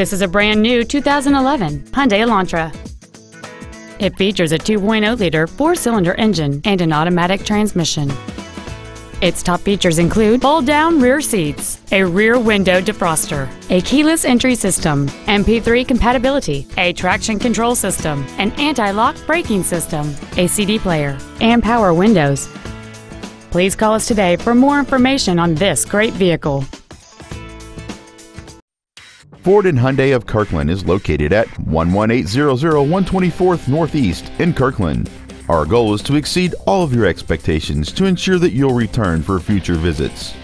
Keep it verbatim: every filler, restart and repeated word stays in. This is a brand-new two thousand eleven Hyundai Elantra. It features a two point oh liter four-cylinder engine and an automatic transmission. Its top features include fold-down rear seats, a rear window defroster, a keyless entry system, M P three compatibility, a traction control system, an anti-lock braking system, a C D player, and power windows. Please call us today for more information on this great vehicle. Ford and Hyundai of Kirkland is located at one one eight zero zero one twenty-fourth Northeast in Kirkland. Our goal is to exceed all of your expectations to ensure that you'll return for future visits.